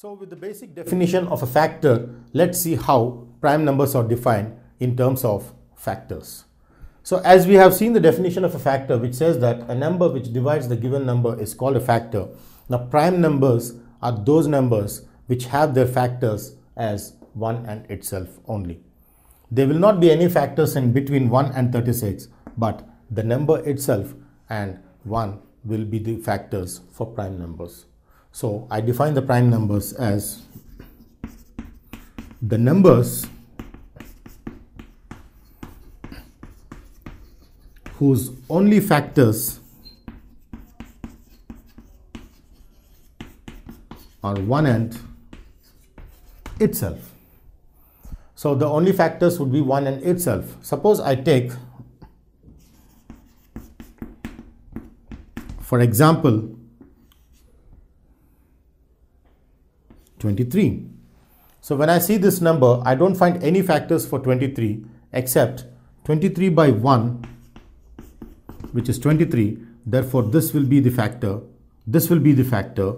So with the basic definition of a factor, let's see how prime numbers are defined in terms of factors. So as we have seen the definition of a factor, which says that a number which divides the given number is called a factor. Now prime numbers are those numbers which have their factors as 1 and itself only. There will not be any factors in between 1 and 36, but the number itself and 1 will be the factors for prime numbers. So I define the prime numbers as the numbers whose only factors are 1 and itself. So the only factors would be 1 and itself. Suppose I take, for example, 23. So when I see this number, I don't find any factors for 23 except 23 by 1, which is 23. Therefore, this will be the factor. This will be the factor,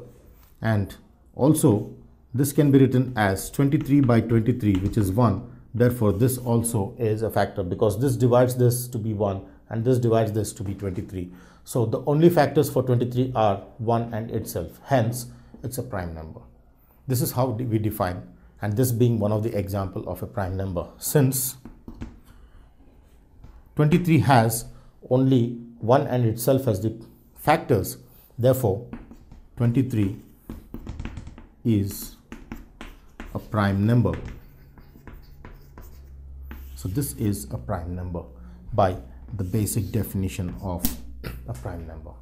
and also this can be written as 23 by 23, which is 1. Therefore, this also is a factor because this divides this to be 1 and this divides this to be 23. So the only factors for 23 are 1 and itself. Hence, it's a prime number. This is how we define, and this being one of the examples of a prime number, since 23 has only 1 and itself as the factors. Therefore, 23 is a prime number. So this is a prime number by the basic definition of a prime number.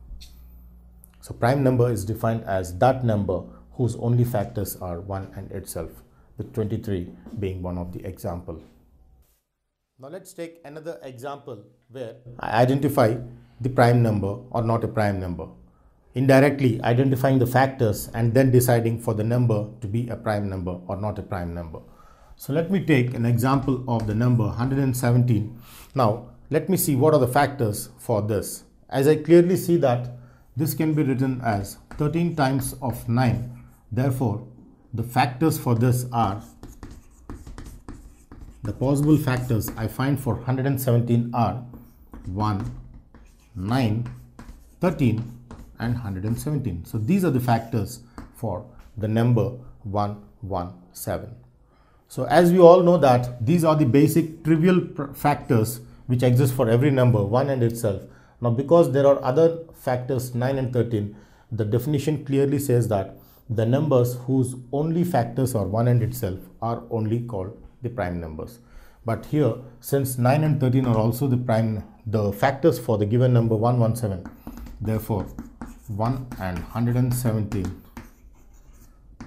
So prime number is defined as that number whose only factors are 1 and itself, with 23 being one of the example. Now let's take another example where I identify the prime number or not a prime number, indirectly identifying the factors and then deciding for the number to be a prime number or not a prime number. So let me take an example of the number 117. Now let me see what are the factors for this. As I clearly see that this can be written as 13 times of 9. Therefore, the factors for this are, the possible factors I find for 117 are 1, 9, 13 and 117. So these are the factors for the number 117. So as we all know that these are the basic trivial factors which exist for every number, 1 and itself. Now because there are other factors 9 and 13, the definition clearly says that the numbers whose only factors are 1 and itself are only called the prime numbers. But here, since 9 and 13 are also the factors for the given number 117, therefore 1 and 117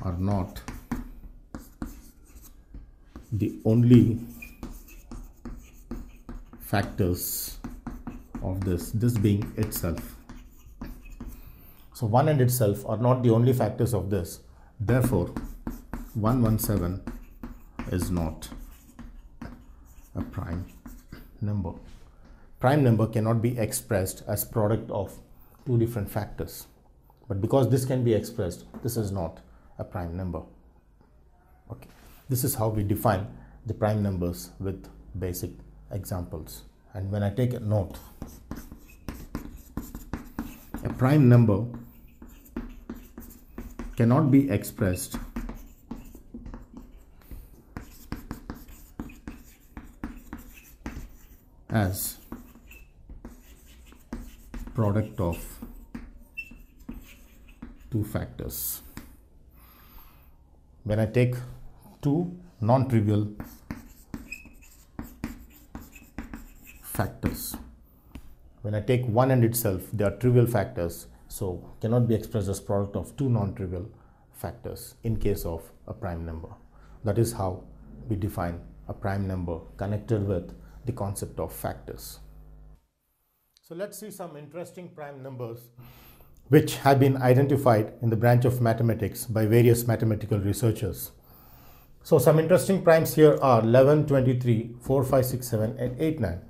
are not the only factors of this being itself. So 1 and itself are not the only factors of this, therefore 117 is not a prime number. Prime number cannot be expressed as product of two different factors, but because this can be expressed, this is not a prime number. Okay, this is how we define the prime numbers with basic examples. And when I take a note, a prime number cannot be expressed as product of two factors. When I take two non-trivial factors, when I take 1 and itself, they are trivial factors, so cannot be expressed as product of two non-trivial factors in case of a prime number. That is how we define a prime number connected with the concept of factors. So let's see some interesting prime numbers which have been identified in the branch of mathematics by various mathematical researchers. So some interesting primes here are 11, 23, 4, 5, 6, 7, 8, 9.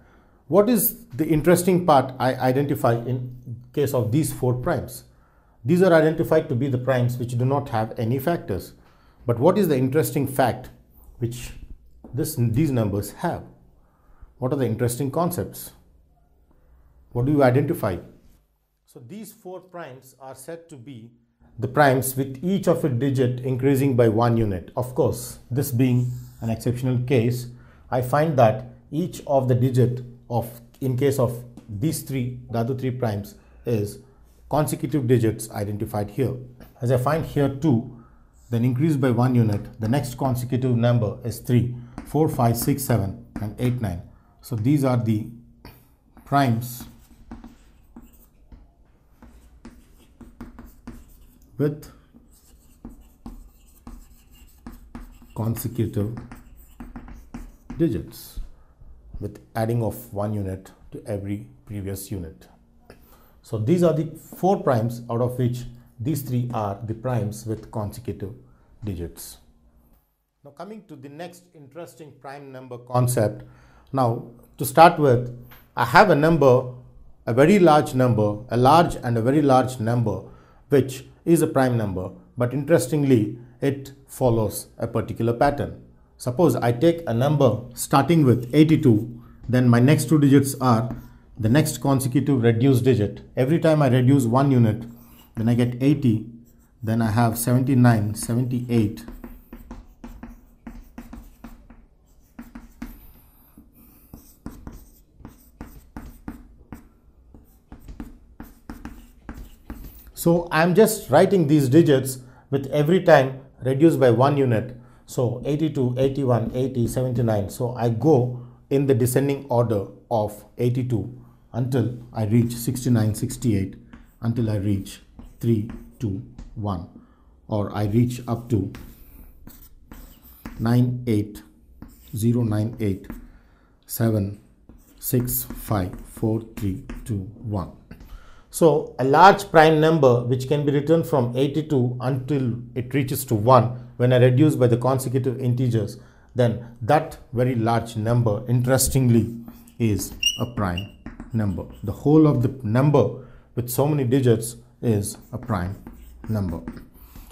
What is the interesting part I identify in case of these four primes? These are identified to be the primes which do not have any factors. But what is the interesting fact which these numbers have? What are the interesting concepts? What do you identify? So these four primes are said to be the primes with each of its digit increasing by 1 unit. Of course, this being an exceptional case, I find that each of the digit of, in case of these three Dhatu 3 primes, is consecutive digits identified here. As I find here 2, then increased by 1 unit, the next consecutive number is 3, 4, 5, 6, 7 and 8, 9. So these are the primes with consecutive digits with adding of 1 unit to every previous unit. So these are the 4 primes, out of which these 3 are the primes with consecutive digits. Now coming to the next interesting prime number concept. Now to start with, I have a number, a very large number, a large and a very large number, which is a prime number, but interestingly it follows a particular pattern. Suppose I take a number starting with 82, then my next 2 digits are the next consecutive reduced digit. Every time I reduce 1 unit, then I get 80, then I have 79, 78, so I'm just writing these digits with every time reduced by 1 unit. So 82, 81, 80, 79. So I go in the descending order of 82 until I reach 69, 68, until I reach 3, 2, 1, or I reach up to 9, 8, 0, 9, 8, 7, 6, 5, 4, 3, 2, 1. So a large prime number which can be written from 82 until it reaches to 1, when I reduce by the consecutive integers, then that very large number, interestingly, is a prime number. The whole of the number with so many digits is a prime number.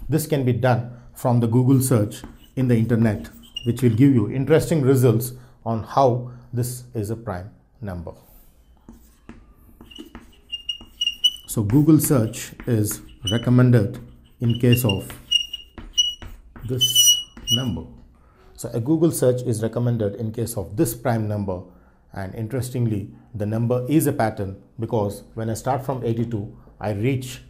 This can be done from the Google search in the internet, which will give you interesting results on how this is a prime number. So Google search is recommended in case of this number. So a Google search is recommended in case of this prime number, and interestingly the number is a pattern, because when I start from 82, I reach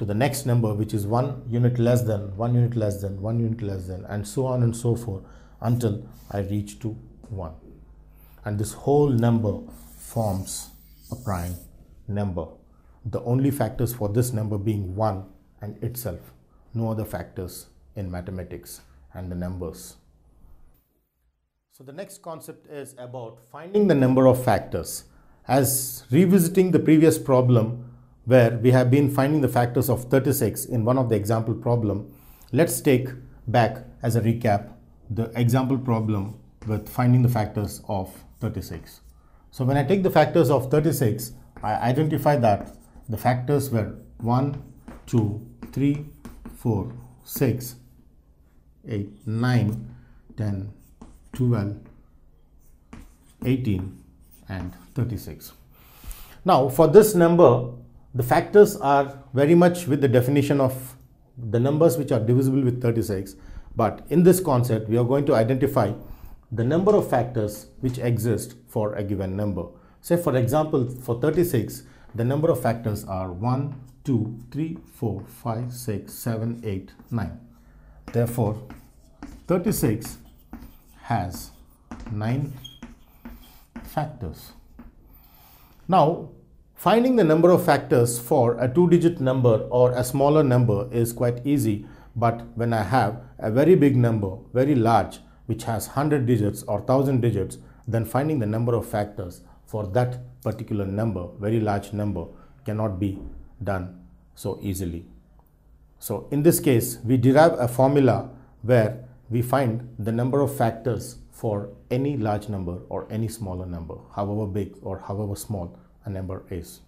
to the next number which is 1 unit less than, 1 unit less than, 1 unit less than, and so on and so forth until I reach to 1. And this whole number forms a prime number. The only factors for this number being 1 and itself, no other factors in mathematics and the numbers. So the next concept is about finding the number of factors. As revisiting the previous problem where we have been finding the factors of 36 in one of the example problem, let's take back as a recap the example problem with finding the factors of 36. So when I take the factors of 36, I identify that the factors were 1, 2, 3, 4, 6, 8, 9, 10, 12, 18 and 36. Now for this number, the factors are very much with the definition of the numbers which are divisible with 36, but in this concept we are going to identify the number of factors which exist for a given number. Say for example for 36, the number of factors are 1, 2, 3, 4, 5, 6, 7, 8, 9. Therefore, 36 has 9 factors. Now, finding the number of factors for a 2-digit number or a smaller number is quite easy, but when I have a very big number, very large, which has 100 digits or 1000 digits, then finding the number of factors for that particular number, very large number, cannot be done so easily. So in this case, we derive a formula where we find the number of factors for any large number or any smaller number, however big or however small a number is.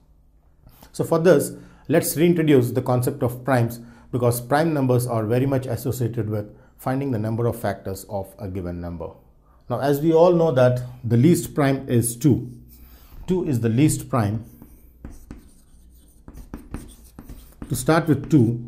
So for this, let's reintroduce the concept of primes, because prime numbers are very much associated with finding the number of factors of a given number. Now, as we all know that the least prime is 2. 2 is the least prime. To start with 2,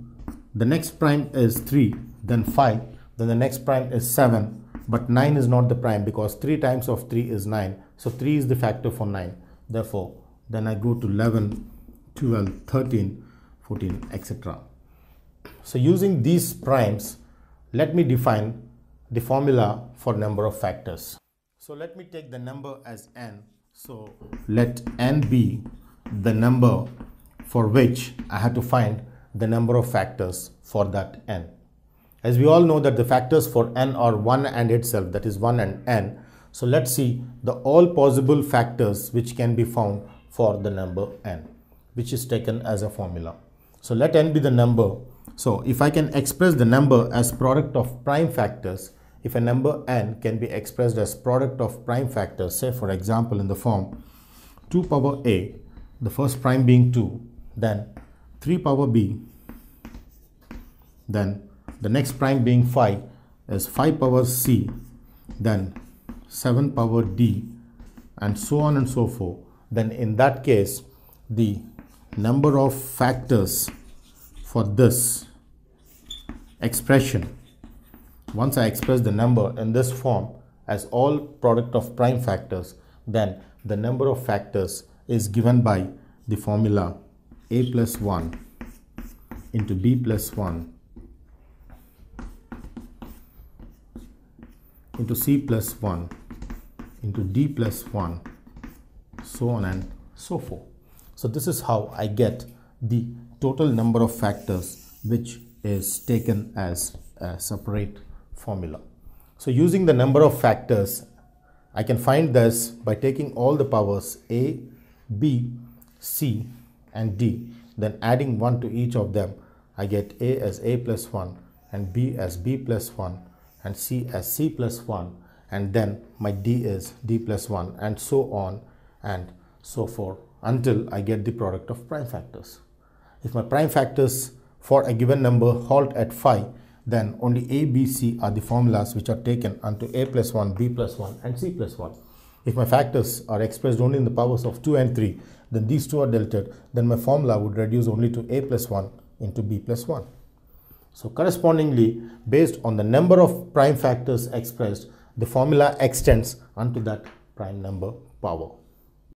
the next prime is 3, then 5, then the next prime is 7, but 9 is not the prime because 3 times of 3 is 9. So 3 is the factor for 9. Therefore, then I go to 11, 12, 13, 14, etc. So using these primes, let me define the formula for number of factors. So let me take the number as n. So let n be the number for which I have to find the number of factors for that n. As we all know that the factors for n are 1 and itself, that is 1 and n. So let's see the all possible factors which can be found for the number n, which is taken as a formula. So let n be the number. So if I can express the number as product of prime factors, if a number n can be expressed as product of prime factors, say for example in the form 2 power a, the first prime being 2, then 3 power b, then the next prime being 5 is 5 power c, then 7 power d, and so on and so forth, then in that case the number of factors for this expression, once I express the number in this form as all product of prime factors, then the number of factors is given by the formula a plus 1 into b plus 1 into c plus 1 into d plus 1, so on and so forth. So this is how I get the total number of factors, which is taken as a separate formula. So using the number of factors, I can find this by taking all the powers a, b, c and d, then adding 1 to each of them. I get a as a plus 1 and b as b plus 1 and c as c plus 1, and then my d is d plus 1, and so on and so forth until I get the product of prime factors. If my prime factors for a given number halt at 5, then only a, b, c are the formulas which are taken unto a plus 1, b plus 1 and c plus 1. If my factors are expressed only in the powers of 2 and 3, then these two are deltoed, then my formula would reduce only to a plus 1 into b plus 1. So correspondingly, based on the number of prime factors expressed, the formula extends unto that prime number power.